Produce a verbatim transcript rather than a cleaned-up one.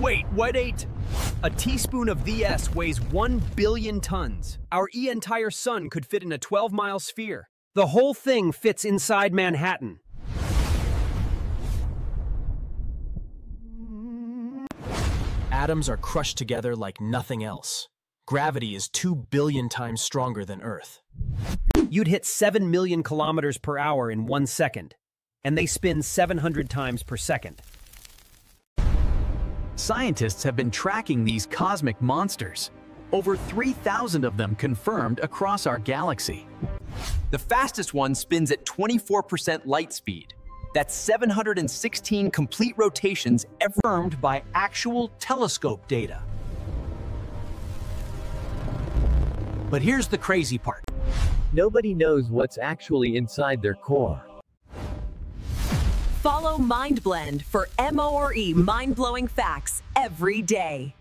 Wait, what eight? A teaspoon of V S weighs one billion tons. Our entire sun could fit in a twelve mile sphere. The whole thing fits inside Manhattan. Atoms are crushed together like nothing else. Gravity is two billion times stronger than Earth. You'd hit seven million kilometers per hour in one second, and they spin seven hundred times per second. Scientists have been tracking these cosmic monsters. Over three thousand of them confirmed across our galaxy. The fastest one spins at twenty-four percent light speed. That's seven hundred sixteen complete rotations ever confirmed by actual telescope data. But here's the crazy part. Nobody knows what's actually inside their core. Follow Mind Blend for M O R E mind-blowing facts every day.